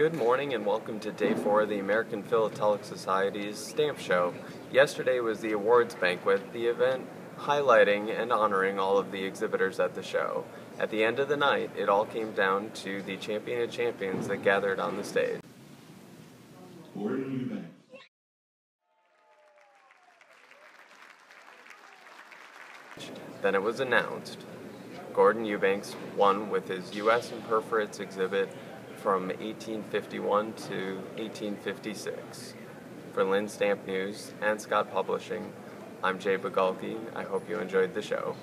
Good morning and welcome to Day 4 of the American Philatelic Society's Stamp Show. Yesterday was the awards banquet, the event highlighting and honoring all of the exhibitors at the show. At the end of the night, it all came down to the champion of champions that gathered on the stage. Gordon Eubanks. Then it was announced Gordon Eubanks won with his U.S. Imperforates exhibit from 1851 to 1856. For Linn's Stamp News and Scott Publishing, I'm Jay Bigalke. I hope you enjoyed the show.